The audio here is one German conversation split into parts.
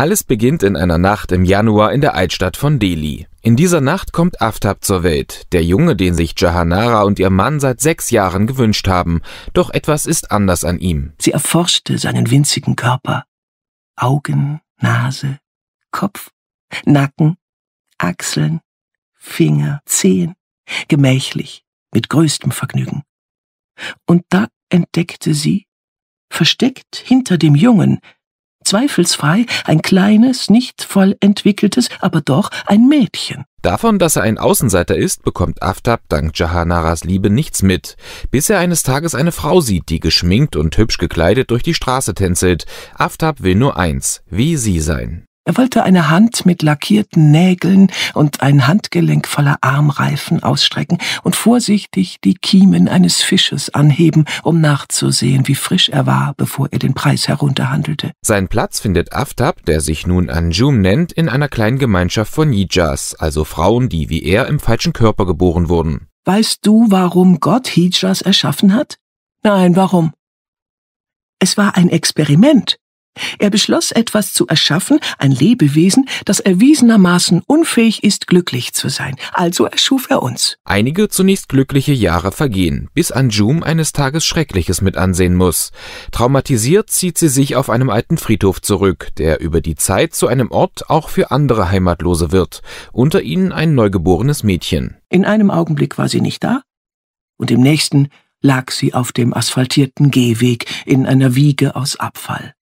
Alles beginnt in einer Nacht im Januar in der Altstadt von Delhi. In dieser Nacht kommt Aftab zur Welt, der Junge, den sich Jahanara und ihr Mann seit 6 Jahren gewünscht haben. Doch etwas ist anders an ihm. Sie erforschte seinen winzigen Körper. Augen, Nase, Kopf, Nacken, Achseln, Finger, Zehen. Gemächlich, mit größtem Vergnügen. Und da entdeckte sie, versteckt hinter dem Jungen, zweifelsfrei ein kleines, nicht voll entwickeltes, aber doch ein Mädchen. Davon, dass er ein Außenseiter ist, bekommt Aftab dank Jahanaras Liebe nichts mit, bis er eines Tages eine Frau sieht, die geschminkt und hübsch gekleidet durch die Straße tänzelt. Aftab will nur eins, wie sie sein. Er wollte eine Hand mit lackierten Nägeln und ein Handgelenk voller Armreifen ausstrecken und vorsichtig die Kiemen eines Fisches anheben, um nachzusehen, wie frisch er war, bevor er den Preis herunterhandelte. Seinen Platz findet Aftab, der sich nun Anjum nennt, in einer kleinen Gemeinschaft von Hijras, also Frauen, die wie er im falschen Körper geboren wurden. Weißt du, warum Gott Hijras erschaffen hat? Nein, warum? Es war ein Experiment. Er beschloss, etwas zu erschaffen, ein Lebewesen, das erwiesenermaßen unfähig ist, glücklich zu sein. Also erschuf er uns. Einige zunächst glückliche Jahre vergehen, bis Anjum eines Tages Schreckliches mit ansehen muss. Traumatisiert zieht sie sich auf einem alten Friedhof zurück, der über die Zeit zu einem Ort auch für andere Heimatlose wird, unter ihnen ein neugeborenes Mädchen. In einem Augenblick war sie nicht da und im nächsten lag sie auf dem asphaltierten Gehweg in einer Wiege aus Abfall.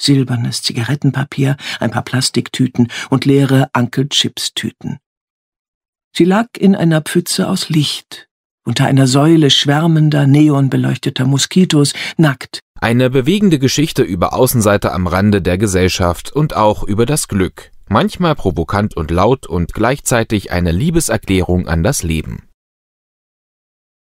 Silbernes Zigarettenpapier, ein paar Plastiktüten und leere Ankel-Chips-Tüten. Sie lag in einer Pfütze aus Licht, unter einer Säule schwärmender, neonbeleuchteter Moskitos, nackt. Eine bewegende Geschichte über Außenseiter am Rande der Gesellschaft und auch über das Glück. Manchmal provokant und laut und gleichzeitig eine Liebeserklärung an das Leben.